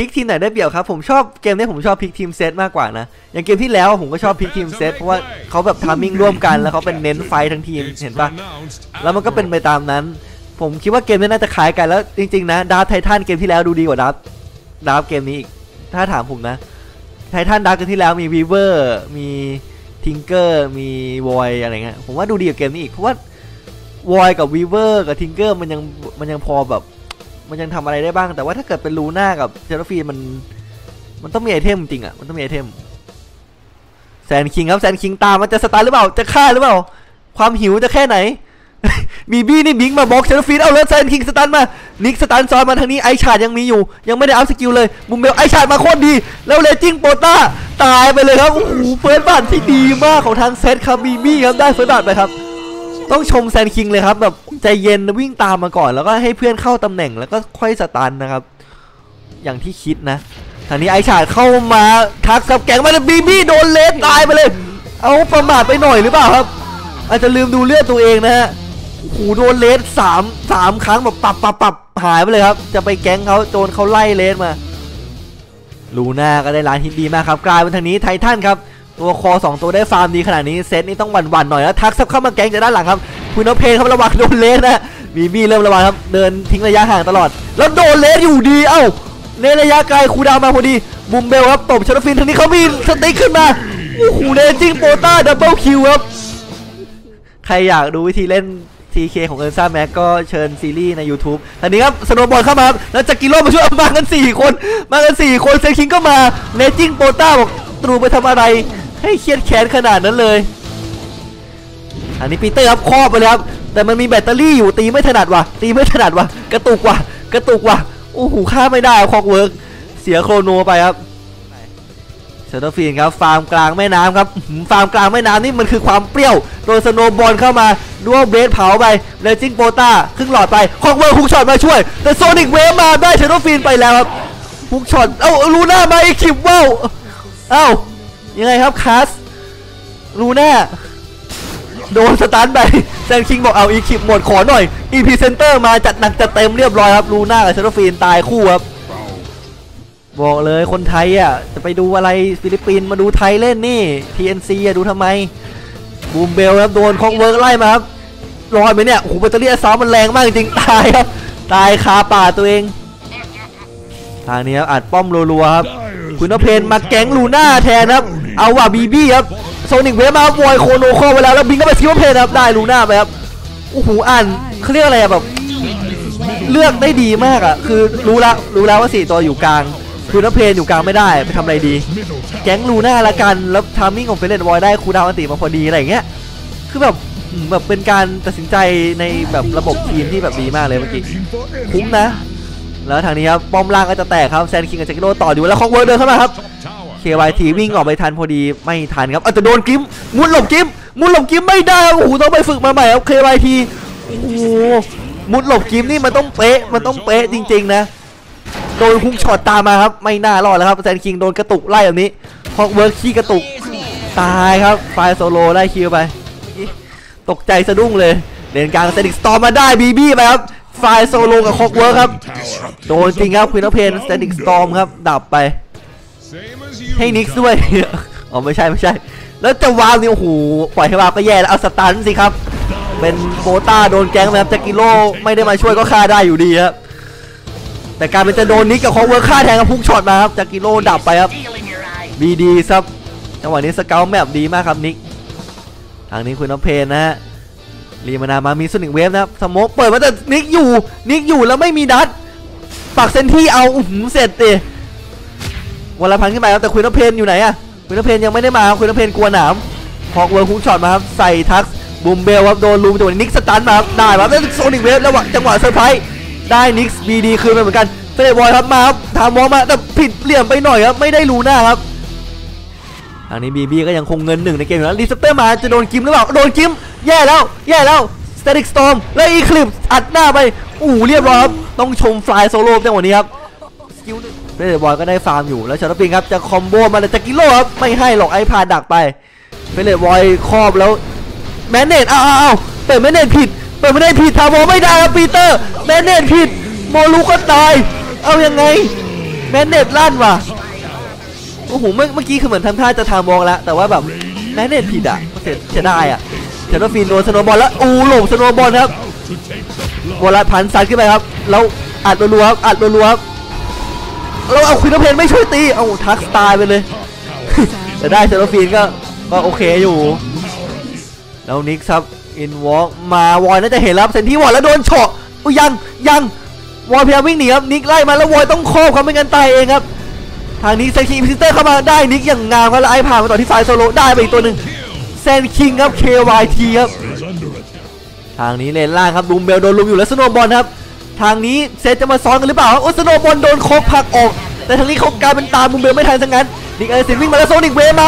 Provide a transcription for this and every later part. พิกทีมไหนได้เปรียบครับผมชอบเกมนี้ผมชอบพิกทีมเซตมากกว่านะอย่างเกมที่แล้วผมก็ชอบพิกทีมเซตเพราะว่าเขาแบบทามมิ่งร่วมกันแล้วเขาเป็นเน้นไฟทั้งทีมเห็นปะแล้วมันก็เป็นไปตามนั้นผมคิดว่าเกมนี้น่าจะขายกันแล้วจริงๆนะดาร์ฟไททันเกมที่แล้วดูดีกว่าดาร์ฟเกมนี้อีกถ้าถามผมนะไททันดาร์ฟเกมที่แล้วมีวีเวอร์มีทิงเกอร์มีวอยอะไรเงี้ยผมว่าดูดีกว่าเกมนี้อีกเพราะว่าวอยกับวีเวอร์กับทิงเกอร์มันยังพอแบบมันยังทำอะไรได้บ้างแต่ว่าถ้าเกิดเป็นลูน่ากับเจลฟีมันต้องมีไอเทมจริงอ่ะมันต้องมีไอเทมแซนคิงครับแซนคิงตามมันจะสตาร์หรือเปล่าจะฆ่าหรือเปล่าความหิวจะแค่ไหนบีบี้นี่บิงมาบล็อกเจลฟีเอาแล้วแซนคิงสตันมานิกสตันซ้อนมาทางนี้ไอชาดยังมีอยู่ยังไม่ได้อัพสกิลเลยมุมเบลไอชาดมาโคตรดีแล้วเลจิ้งโปต้าตายไปเลยครับโอ้โหเฟิร์สบัตที่ดีมากของทางเซตครับบีบี้ครับได้เฟิร์สบัตไปครับต้องชมแซนคิงเลยครับแบบใจเย็นวิ่งตามมาก่อนแล้วก็ให้เพื่อนเข้าตำแหน่งแล้วก็ค่อยสตันนะครับอย่างที่คิดนะทางนี้ไอชาดเข้ามาทักกับแกงมาแล้วบีบี้โดนเลสตายไปเลยเอาประมาทไปหน่อยหรือเปล่าครับอาจจะลืมดูเลือดตัวเองนะฮะโอ้โหโดนเลสสามครั้งแบบปับหายไปเลยครับจะไปแก๊งเขาโจนเขาไล่เลสมาลูน่าก็ได้ล้านฮิตดีมากครับกลายเป็นทางนี้ไททันครับตัวคอ2ตัวได้ฟาร์มดีขนาดนี้เซตนี่ต้องหวั่นๆหน่อยแล้วทักซับเข้ามาแก๊งจากด้านหลังครับคุณนพเพนครับระวังโดนเลสนะบีบี้เริ่มระวังครับเดินทิ้งระยะห่างตลอดแล้วโดนเลสอยู่ดีเอ้าในระยะไกลคูดาวมาพอดีบุมเบลครับตบชาร์ฟินทางนี้เขามีสติ๊กขึ้นมาโอ้โหเลสจิ้งโปต้าดับเบิลคิวครับใครอยากดูวิธีเล่น TK ของเอิร์นซ่าแม็กก็เชิญซีรีส์ใน YouTube ทีนี้ครับสโนบอลเข้ามาครับแล้วจากกิโลมาช่วยมากัน4คนมากัน4คนเซนคิงก็มาเลสจิ้งโปต้าบอกตรูไปทำอะไรให้เครียดแค้นขนาดนั้นเลยอันนี้ปีเตอร์ครับครอบไปเลยครับแต่มันมีแบตเตอรี่อยู่ตีไม่ถนัดว่ะกระตุกว่ะโอ้โหฆ่าไม่ได้คอกเวิร์กเสียโครโนไปครับเซนต์ฟีนครับฟาร์มกลางแม่น้ำครับฟาร์มกลางแม่น้ำนี่มันคือความเปรี้ยวโดนสโนบอลเข้ามาดูว่าเบรดเผาไปเลจิ้งโปต้าครึ่งหลอดไปคอกเวิร์กฮุกช็อตมาช่วยแต่โซนิกเวฟมาได้เซนต์ฟีนไปแล้วครับฮุกช็อตเอ้าลูน่ามาอีกขีบว้าวเอ้ายังไงครับคัสลูน่าโดนสตันไปแซนคิงบอกเอาอีคิปหมดขอหน่อยอีพีเซนเตอร์มาจัดหนักจัดเต็มเรียบร้อยครับลูน่ากับเชลฟีนตายคู่ครับบอกเลยคนไทยอ่ะจะไปดูอะไรฟิลิปปินส์มาดูไทยเล่นนี่ TNC อ่ะดูทำไมบูมเบลครับโดนคอกเวิร์กไล่มาครับลอยไปเนี่ยโอ้โหแบตเตอรี่ซ้อมมันแรงมากจริงตายครับตายคาป่าตัวเองทางนี้ครับอัดป้อมรัวๆครับคุณนพเพนมาแก๊งลูน่าแทนครับเอาว่าบีบี้ครับโซนิกเวฟมาบอยโคโนโคไปแล้วแล้วบิงก็ไปซิวเพนครับได้ลูน่าไปครับโอ้โหอ่านเขาเรียกอะไรแบบเลือกได้ดีมากอ่ะคือรู้แล้วว่า4ตัวอยู่กลางคุณนพเพนอยู่กลางไม่ได้ไปทำอะไรดีแก๊งลูน่าละกันแล้วทามมิ่งของเฟรนด์บอยได้คูดาวอันติมาพอดีอะไรอย่างเงี้ยคือแบบเป็นการตัดสินใจในแบบระบบทีมที่แบบดีมากเลยเมื่อกี้คุ้มนะแล้วทางนี้ครับป้อมล่างก็จะแตกครับแซนคิงกับเจคโร่ต่ออยู่แล้วคอกเวิร์กเดินเข้ามาครับ KYT วิ่งออกไปทันพอดีไม่ทันครับอาจจะโดนกิมมุดหลบกิมไม่ได้โอ้โหต้องไปฝึกมาใหม่ครับ KYT โอ้โหมุดหลบกิมนี่มันต้องเป๊ะจริงๆนะโดนฮุกช็อตตามมาครับไม่น่ารอดแล้วครับแซนคิงโดนกระตุกไล่แบบนี้คอกเวิร์กขี้กระตุกตายครับไฟโซโลได้คิวไปตกใจสะดุ้งเลยเดินกลางเซนิกสตอร์มาได้บีบี้ไปครับไฟโซโลกับคอกเวิร์กครับโดนจริงครับควีนอเพนสแตนดิ้งสตอร์มครับดับไปให้นิกซ์ด้วยอ๋อไม่ใช่แล้วจะวางนี่โอ้โหปล่อยให้วางก็แย่แล้วเอาสตันสิครับเป็นโฟต้าโดนแก๊งแบบจากกิโลไม่ได้มาช่วยก็ฆ่าได้อยู่ดีครับแต่การเป็นจะโดนนิกกับคอกเวิร์กฆ่าแทนกับพุ่งช็อตมาครับจากกิโลดับไปครับบีดีครับจังหวะนี้สเกลแมปดีมากครับนิกทางนี้ควีนอเพนนะฮะรีมานามามีส่วนหนึ่งเวฟนะครับสโมกเปิดมาแต่นิกอยู่แล้วไม่มีดัตปักเซนที่เอาเสร็จเตะวันละพันขึ้นไปแล้วแต่คุณนพเพนอยู่ไหนอะคุณนพเพนยังไม่ได้มาคุณนพเพนกลัวหนามพอกเวิร์คหุ้งช็อตมาครับใส่ทักบูมเบลครับโดนลูมจังหวะนิกสตันมาครับได้มาแล้วส่วนหนึ่งเวฟแล้วจังหวะเซอร์ไพรส์ได้นิกบีดีคืนไปเหมือนกันเฟรดบอยครับมาครับทามวอลมาแต่ผิดเหลี่ยมไปหน่อยครับไม่ได้ลูน่าครับอันนี้บีบีก็ยังคงเงินหนึ่งในเกมอยู่แล้วรีสเตอร์มาจะโดนกิมหรือเปล่าโดนกิมแย่แล้วสเตติกสตอร์มและอีคลิปอัดหน้าไปอู้เรียบร้อยครับต้องชมฟลายโซโล่จังหวะนี้ครับสกิลเรดบอยก็ได้ฟาร์มอยู่แล้วชาร์ลปิงครับจะคอมโบมาแต่จากกิโลครับไม่ให้หรอกไอ้พาดักไปเรดบอยครอบแล้วแมนเนตเอาเปิดแมนเนตผิดทาวเวอร์ไม่ได้ครับปีเตอร์แมนเนตผิดโมลูก็ตายเอายังไง แมนเนตลั่นว่ะโอ้โหเมื่อกี้คือเหมือนทำท่าจะทางมองแล้วแต่ว่าแบบแมนเนตผิดอ่ะเสียดายอ่ะเทนโนฟีนโดนสโนบอลแล้วอู้หลบสโนบอลครับบอลผ่านซัดขึ้นไปครับแล้วอัดรัวๆครับอัดรัวๆครับแล้วเอาคุณเพนไม่ช่วยตีเอาทักตายไปเลยแต่ได้เทนโนฟีนก็โอเคอยู่แล้วนิกครับอินวอล์กมาวอยน่าจะเห็นแล้วเซนที่วอลแล้วโดนเฉาะอุ้ยยังวอลพยายามวิ่งหนีครับนิกไล่มาแล้ววอยต้องโค้งเขาไม่งั้นตายเองครับทางนี้เซนคิงพิสเตอร์เข้ามาได้นิกอย่างงามครับแล้วไอผ่านมาต่อที่สายโซโลได้ไปอีกตัวหนึ่งเซนคิงครับ KYT ครับทางนี้เลนล่างครับดูมเบลโดนลุมอยู่แล้วสโนบอลครับทางนี้เซนจะมาซ้อนกันหรือเปล่าโอ้สโนบอลโดนโค้งผักออกแต่ทางนี้เขากลายเป็นตามบูมเบลไม่ทันซะงั้นนิกไอเซนวิ่งมาแล้วโซนิกเวฟมา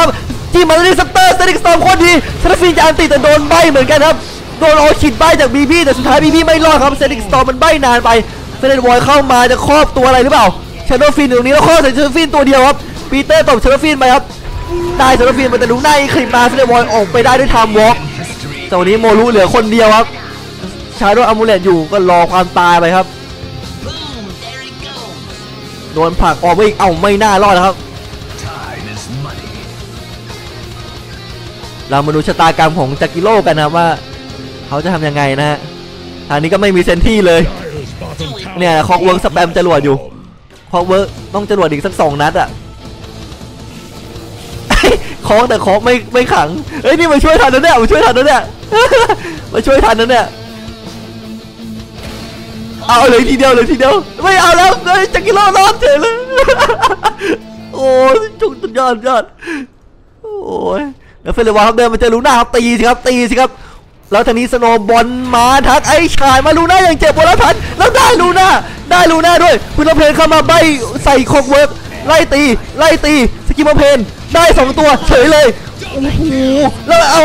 ที่มาดิสเตอร์สเตติกสตอมโคตรดีเซนฟินจะอันติแต่โดนใบเหมือนกันครับโดนโอชิดใบจากบีบีแต่สุดท้ายบีบีไม่รอดครับเซติกสตอมมันใบนานไปเซนต์วอยเข้ามาจะครอบตัวอะไรหรือเปล่าเชนโดฟินอยู่ตรงนี้แล้วครอบเซนต์ฟินตัวเดียวครับปีเตอร์ตบเชนโดฟินไปครับได้เซนต์ฟินมันจะลุกได้คลิปมาเซนต์วอยออกไปได้ด้วยไทม์วอล์กแต่วันนี้โมลูเหลือคนเดียวครับชาร์ดอัมบูเลตอยู่ก็รอความตายไปครับโดนผลักออกไปอีกเอ้าไม่น่ารอดนะครับเรามาดูชะตากรรมของจากิโร่กันนะว่าเขาจะทำยังไงนะฮะทางนี้ก็ไม่มีเซนที่เลยเนี่ยคอกเวิร์กสแปมจรวดอยู่คอกเวิร์กต้องจรวดอีกสัก2นัดอ่ะคอกแต่คอกไม่ขังเอ้ยนี่มาช่วยทันนะเนี่ยมาช่วยทันนะเนี่ยมาช่วยทันนะเนี่ยเอาเลยทีเดียวเลยทีเดียวไม่เอาแล้วจากิโร่รอดเฉยเลยโอ้จุกยอดโอ้ยแล้วเฟลเลวาครับเดินมาเจอลูน่าครับตีสิครับแล้วทีนี้สโนบอลมาทักไอ้ชายมาลูน่าอย่างเจ็บปวดแล้วทันแล้วได้ลูน่าด้วยคุณลำเพลินเข้ามาใบใส่คอกเวิร์กไล่ตีสกิมเพลินได้2ตัวเฉยเลยโอ้โหแล้วเอา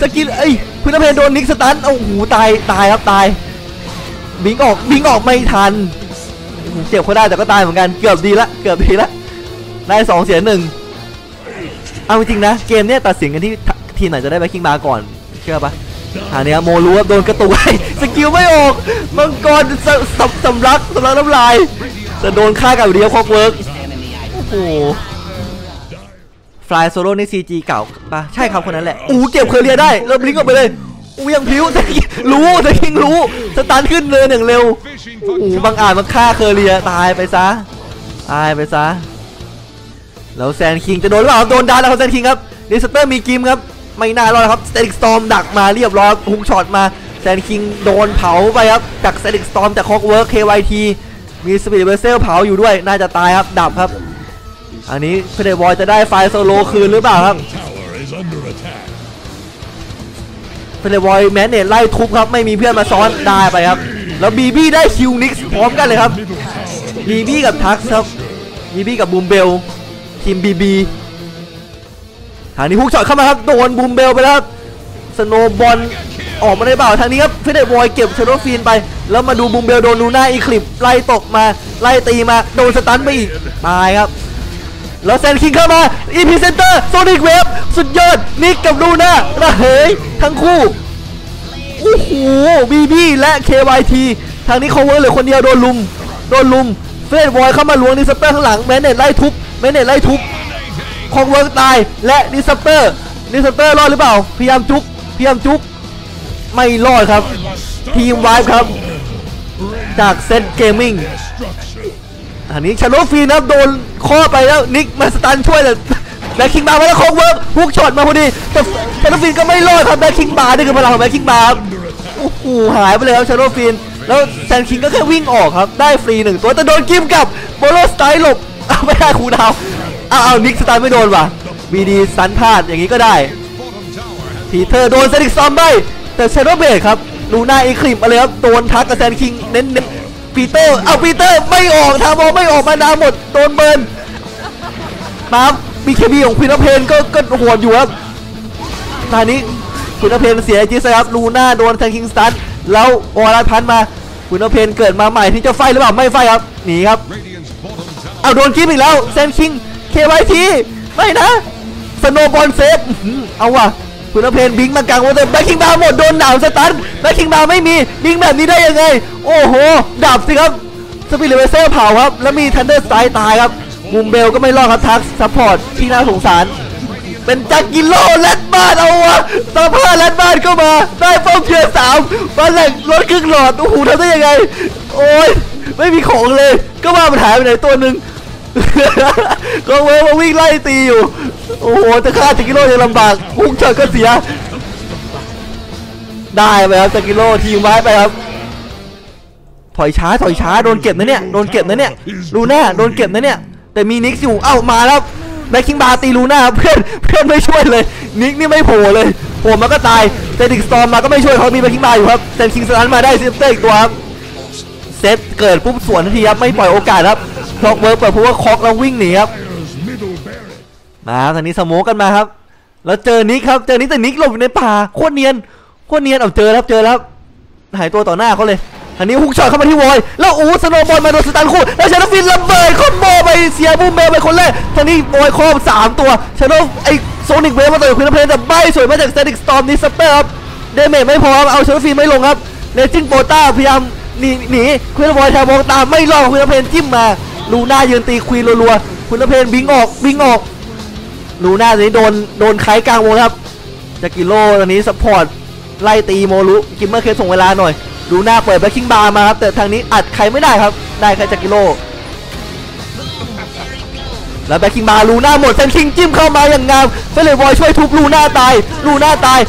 สกิมไอ้คุณลำเพลินโดนนิกสตันโอ้โหตายครับตายบิงออกไม่ทันเจ็บเขาได้แต่ก็ตายเหมือนกันเกือบดีละได้2เสีย1เอาจริงนะเกมเนี้ยตัดสินกันที่ทีมไหนจะได้แบ็คกิ้งบาร์ก่อนเชื่อปะอันนี้โมรู้ว่าโดนกระตุกไอ้สกิลไม่ออกมังกรสำลักน้ำลายแต่โดนฆ่ากับเดียวคอกเวิร์กโอ้โหฟลายโซโล่ใน CG เก่าปะใช่ครับคนนั้นแหละอู้เก็บเคอเรียได้แล้วบลิงก์ออกไปเลยอู้ยังพิ้วแต่รู้แต่ยิงรู้สตันขึ้นเลยอย่างเร็วอู้บางอาจมันฆ่าเคอเรียตายไปซะแล้วแซนคิงจะโดนหรือเปล่าโดนดาแล้วครับแซนคิงครับดิสเตอร์มีกิมครับไม่น่ารอดครับสเตติกสตอมดักมาเรียบร้อยฮุกช็อตมาแซนคิงโดนเผาไปครับจากสเตติกสตอมจากคอกเวิร์ก KYT มีสปีดเบอร์เซลเผาอยู่ด้วยน่าจะตายครับดับครับอันนี้เพเดวอยจะได้ไฟโซโลคืนหรือเปล่าครับเพเดวอยแมนเนตไล่ทุบครับไม่มีเพื่อนมาซ้อนได้ไปครับแล้วบีบี้ได้คิวนิกส์พร้อมกันเลยครับบีบี้กับทักครับบีบี้กับบูมเบลทีมบีบีทางนี้ฮุกช็อตเข้ามาครับโดนบูมเบลไปแล้วสโนบอลออกมาได้เปล่าทางนี้ครับเฟเดบอยเก็บชาร์โดฟีนไปแล้วมาดูบูมเบลโดนลูน่าอีคลิปไล่ตกมาไล่ตีมาโดนสตันไปอีกตายครับแล้วแซนคิงเข้ามาอีพีเซนเตอร์โซนิกเวฟสุดยอดนิกกับลูน่าระเหยทั้งคู่โอ้โหบีบีและ KYT ทางนี้เขาเวิร์กเหลือคนเดียวโดนลุมเฟเดบอยเข้ามาล้วงนิสเตอร์ข้างหลังแมนเนตไล่ทุบคอกเวิร์กตายและดิสเตอร์รอดหรือเปล่าพยายามจุ๊บไม่รอดครับทีมไวฟ์ครับจากSeTH Gaming อันนี้ชาร์โดฟีนครับโดนข้อไปแล้วนิกมาสตันช่วยแต่แบ็คคิงบาร์มาแล้วคอกเวิร์กฮุกช็อตมาพอดีแต่ชาร์โดฟีนก็ไม่รอดครับแบ็คคิงบาร์นี่คือพลังของแบ็คคิงบาร์โอ้โหหายไปเลยครับชาร์โดฟีนแล้วแซนคิงก็แค่วิ่งออกครับได้ฟรี1ตัวแต่โดนกิมกับโบโลสไตล์หลบไม่ได้คูดาวเอานิกสตาร์ไม่โดนว่ะบีดีสันพาดอย่างนี้ก็ได้พีเตอร์โดนเซติกซอมไปแต่เชโรเบตครับลูน่าอีคลิปอะไรครับโดนทักกับแซนคิงเน้นปีเตอร์เอาปีเตอร์ไม่ออกทามอไม่ออกมานาหมดโดนเบิร์นปั๊บบีเคบีของคุณเพนก็โหดอยู่ครับตอนนี้คุณเพนเสียจีซครับลูน่าโดนแซนคิงสตันแล้วออร่าพันมาคุณเพนเกิดมาใหม่ที่จะไฟหรือเปล่าไม่ไฟครับหนีครับเอาโดนกิฟต์อีกแล้วแซนคิง KYT ไม่นะสโนบอลเซฟเอาว่ะคุณเพนบิงมากลางวงแต่แบ็คคิงบาร์หมดโดนหนาวสตันแบ็คคิงบาร์ไม่มีบิงแบบนี้ได้ยังไงโอ้โหดับสิครับ สปีดเลเวเซอร์เผาครับแล้วมีทันเดอร์สไตล์ตายครับมุมเบลก็ไม่รอดครับทักซัพพอร์ตที่น่าสงสารเป็นจักกิโลแรดบ้านเอาวะสภาพแรดบ้านเข้ามาได้ป้อมเทียร์สามบ้านแหลกรถครึ่งหลอดโอ้โหทำได้ยังไงโอ้ยไม่มีของเลยก็ว่ามันหายไปไหนตัวหนึ่งกองเวอร์มาวิ่งไล่ตีอยู่โอ้โหจะฆ่าจักกิโลยังลำบากพุ่งเฉิดก็เสียได้ไปครับจักกิโลทีมไว้ไปครับถอยช้าโดนเก็บนะเนี่ยลูน่าโดนเก็บนะเนี่ยแต่มีนิกอยู่เอ้ามาแล้วแบ็คคิงบาตีลูน่าเพื่อนไม่ช่วยเลยนิกนี่ไม่โผล่เลยโผล่มาก็ตายเซติกสตอมมาก็ไม่ช่วยเขามีแบ็คคิงบาอยู่ครับเซนคิงสตันมาได้เซฟเตอร์อีกตัวครับเซฟเกิดปุ๊บสวนทันทีครับไม่ปล่อยโอกาสครับล็อกเวิร์กเปิดเพราะว่าคอกแล้ววิ่งหนีครับมาตอนนี้สโมกันมาครับแล้วเจอนิกครับเจอนิกแต่นิกหลบอยู่ในป่าโคตรเนียนเอาเจอแล้วหายตัวต่อหน้าเขาเลยอันนี้ฮุกช็อตเข้ามาที่วอยแล้วโอ้สโนบอลมาโดนสตันคู่แล้วชาโนฟินระเบิดคอมโบไปเสียบูมเบลไปคนแรกตอนนี้วอยครอบ3ตัวชาโนไอโซนิกเวฟมาต่อยคุณเพลย์แต่ใบสวยมาจากสเตติกสตอมนี่สเปอร์ครับเดเมจไม่พอครับเอาชาโนฟินไม่ลงครับเลจิงโปต้าพยายามหนีคุณวอยแทบมองตามไม่รอดคุณเพลย์จิ้มมาลูน่ายืนตีควีนรัวๆคุณเพลย์บิงออกลูน่าตอนนี้โดนไขกลางวงครับจากกิโลตอนนี้ซัพพอร์ตไล่ตีโมลุกิมเมอร์เคสส่งเวลาหน่อยดูหน้าเปิดแบ็คคิงบาร์มาครับแต่ทางนี้อัดใครไม่ได้ครับได้แค่จักกิโลแล้วแบ็คคิงบาร์ลูน่าหมดเซนคิงจิ้มเข้ามาอย่างงามเฟเลบอยช่วยทุบลูน่าตาย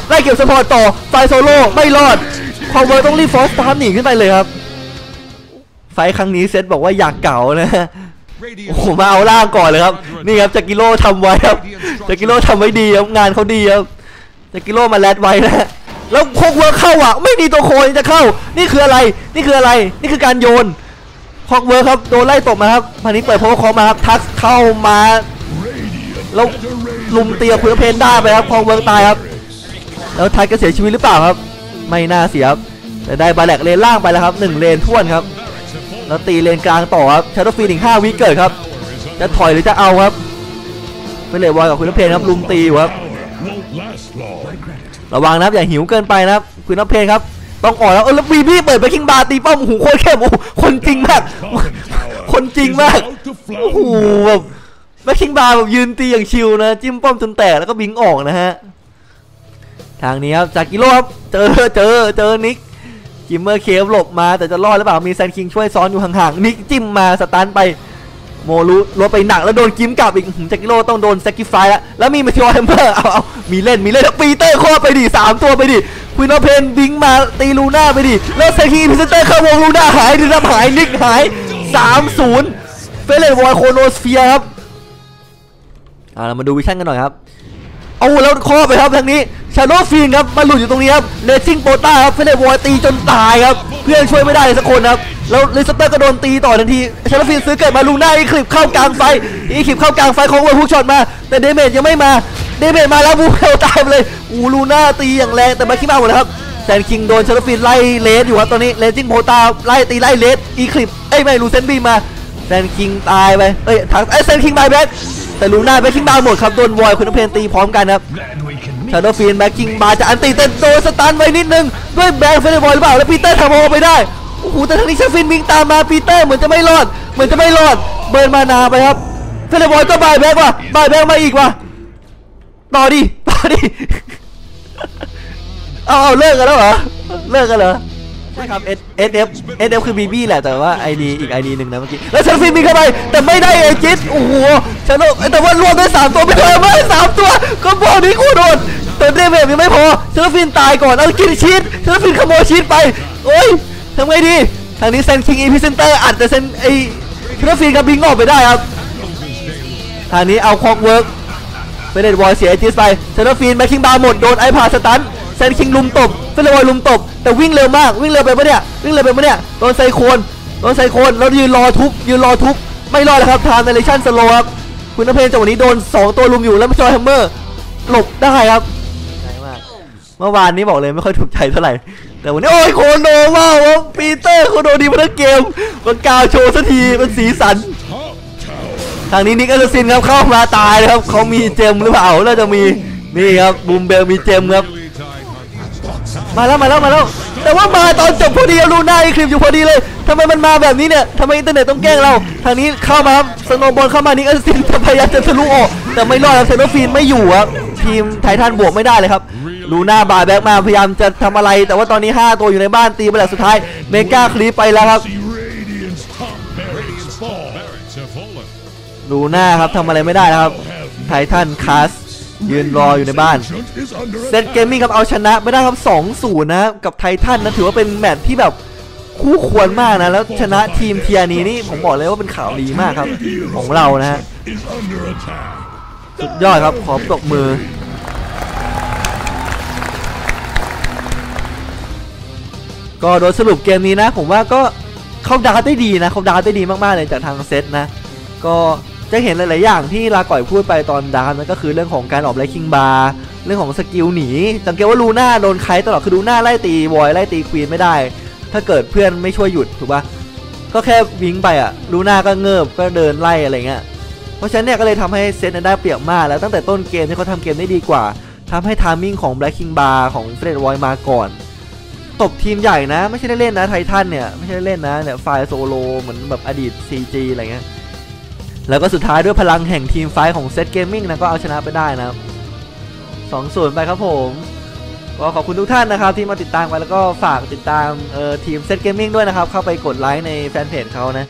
ไล่เก็บสปอร์ตต่อไฟโซโล่ไม่รอดคอมเวอร์ต้องรีฟอสตามหนีขึ้นไปเลยครับไฟครั้งนี้เซตบอกว่าอยากเก่านะโอ้โหมาเอาล่างก่อนเลยครับนี่ครับจักกิโลทำไว้ครับจักกิโลทำไว้ดีครับงานเขาดีครับจักกิโลมาแรดไว้นะแล้วโคกเวิร์กเข้าอ่ะไม่มีตัวโคจะเข้านี่คืออะไรนี่คือการโยนโคกเวิร์กครับโดนไล่ตบมาครับพันนี้เปิดโพสคอมาครับทักเข้ามาแล้วลุมเตียคุณเพนได้ไปครับโคกเวิร์กตายครับแล้วทักจะเสียชีวิตหรือเปล่าครับไม่น่าเสียครับแต่ได้บาแลกเลนล่างไปแล้วครับ1เลนท่วนครับแล้วตีเลนกลางต่อครับชาร์ดฟีนอีก5วิเกิดครับจะถอยหรือจะเอาครับไปเลยวายกับคุณเพนครับลุมตีครับระวังนะครับอย่าหิวเกินไปนะครับคุณน้ำเพลครับต้องอ่อนแล้วแล้วบีบี้เปิดไปคิงบาร์ตีป้อมหูโคตรเข้มคนจริงมากโอ้โหแบบแบ็คคิงบาร์แบบยืนตีอย่างชิวนะจิ้มป้อมจนแตกแล้วก็บิงออกนะฮะทางนี้ครับจากกิโลครับเจอนิกกิมเมอร์เคฟหลบมาแต่จะรอดหรือเปล่ามีแซนคิงช่วยซ้อนอยู่ห่างๆนิกจิ้มมาสตันไปโมลุลดไปหนักแล้วโดนกิมกลับอีกจากกิโลต้องโดนแซกิฟายแล้วมีมาทิโอแฮมเบอร์เอามีเล่นแล้วปีเตอร์ข้อไปดิ3ตัวไปดิควีนอเพนบิงมาตีลูน่าไปดิแล้วแซคิพิเซเตอร์เข้าวงลูน่าหายดิรับหายนิกหาย30เฟเลวอยโคโนสเฟียครับเรามาดูวิชั่นกันหน่อยครับเอาแล้วข้อไปครับทางนี้ชาโนฟีนครับมาหลุดอยู่ตรงนี้ครับเลซิ่งโปต้าครับเฟเลวอยตีจนตายครับเพื่อนช่วยไม่ได้สักคนครับแล้วเลสเตอร์ก็โดนตีต่อทันทีชาร์ลฟินซื้อเกิดมาลูน่าอีคลิปเข้ากลางไฟของเวอร์ฮุกช็อตมาแต่เดเมจยังไม่มาเดเมจมาแล้วบูเบลตายเลยอูลูน่าตีอย่างแรงแต่มาขี้มาหมดแล้วครับแซนคิงโดนชาร์ลฟินไล่เลสอยู่ครับตอนนี้เลสจิ้งโพตาไล่เลสอีคลิปไอ้ไม่ลูเซนบีมาแซนคิงตายไปเอ้ยถังไอ้แซนคิงบายแบ็คแต่ลูน่าแบ็คคิงบาหมดครับโดนวอยคุณเพนตีพร้อมกันครับชาร์ลฟินแบ็คคิงบาจะอันตีเต็มโดนสตันไว้นิดนึงด้วยแบ็คเฟลบอยหรือเปล่าแล้วปีเตอร์ทำเอาไปได้โอ้โหแต่ทางนี้ชาฟินวิ่งตามมาปีเตอร์เหมือนจะไม่รอดเบิร์นมานาไปครับเฟเลบอยก็บายแบกมาอีกว่ะต่อดิ เอาเลิกกันแล้วเหรอใช่ครับ SF คือบีบี้แหละแต่ว่า ID อีก ID หนึ่งนะเมื่อกี้แล้วชาฟินวิ่งเข้าไปแต่ไม่ได้เอจิสโอ้โหชาโนแต่ว่ารวมด้วย3ตัวไปเลยไม่3ตัวก็บอลนี้กูโดนแต่เดเมจยังไม่พอชาฟินตายก่อนเอากินชีสชาฟินขโมยชีสไปโอ้ยทำไงดีทางนี้เซนคิงอีพิเซนเตอร์อัดแต่เซนไอคราฟฟีนกับบิงออกไปได้ครับทางนี้เอาคอกเวิร์กไปเดนวอยเสียไอจิสไปคราฟฟีนแบ็คคิงบาร์หมดโดนไอพาสตันเซนคิงลุมตบเฟเลวอยลุมตบแต่วิ่งเร็วไปปะเนี่ยโดนไซโคนแล้วยืนรอทุบไม่รอดแล้วครับทางเนเลชั่นสโลครับคุณน้ำเพลจังหวะนี้โดน2ตัวลุมอยู่แล้วจอยแฮมเมอร์หลบได้ครับเมื่อวานนี้บอกเลยไม่ค่อยถูกใจเท่าไหร่แต่วันนี้โอ้ยโคโนว่าปีเตอร์โคโนดีมาทั้งเกมมันกาวโชว์สักทีมันสีสันทางนี้นิกอัลซินครับเข้ามาตายนะครับเขามีเจมหรือเปล่าแล้วจะมีนี่ครับบูมเบลมีเจมครับ มาแล้วแต่ว่ามาตอนจบพอดีลูน่าอีคลิปอยู่พอดีเลยทำไมมันมาแบบนี้เนี่ยทำไมอินเทอร์เน็ตต้องแกล้งเราทางนี้เข้ามาครับสโนบอลเข้ามานิกอัสซินพยายามจะทะลุออกแต่ไม่รอดครับเซโนฟีนไม่อยู่ครับทีมไททันบวกไม่ได้เลยครับลูน่าบาแบ็กมาพยายามจะทำอะไรแต่ว่าตอนนี้5ตัวอยู่ในบ้านตีไปแล้วสุดท้ายเมกาคลิปไปแล้วครับลูน่าครับทำอะไรไม่ได้นะครับไททันคัสยืนรออยู่ในบ้านSeTH Gaming ครับเอาชนะไม่ได้ครับ 2-0 นะกับไททันนะถือว่าเป็นแมตช์ที่แบบคู่ควรมากนะแล้วชนะทีมเทียนี้นี่ผมบอกเลยว่าเป็นข่าวดีมากครับของเรานะฮะสุดยอดครับขอปรบมือก็โดยสรุปเกมนี้นะผมว่าก็เขาดาวได้ดีนะเขาดาวได้ดีมากๆเลยจากทางเซตนะก็จะเห็นหลายๆอย่างที่ลาก่อยพูดไปตอนดาวนั่นก็คือเรื่องของการออกไลคิงบาร์เรื่องของสกิลหนีสังเกตว่าลูน่าโดนไคตลอดคือลูน่าไล่ตีวอยไล่ตีควีนไม่ได้ถ้าเกิดเพื่อนไม่ช่วยหยุดถูกปะก็แค่วิ่งไปอะลูน่าก็เงิบก็เดินไล่อะไรเงี้ยเพราะฉะนั้นเนี่ยก็เลยทำให้เซตได้เปรียบมากแล้วตั้งแต่ต้นเกมที่เขาทำเกมได้ดีกว่าทำให้ทามมิ่งของไลคิงบาร์ของเฟรดวอยมาก่อนตบทีมใหญ่นะไม่ใช่ได้เล่นนะไททันเนี่ยไม่ใช่ได้เล่นนะเนี่ยไฟโซโลเหมือนแบบอดีต CG อะไรเงี้ยแล้วก็สุดท้ายด้วยพลังแห่งทีมไฟท์ของSeTH Gaming นะก็เอาชนะไปได้นะ 2-0 ไปครับผมก็ขอบคุณทุกท่านนะครับที่มาติดตามกันแล้วก็ฝากติดตามทีมSeTH Gaming ด้วยนะครับเข้าไปกดไลค์ในแฟนเพจเขานะ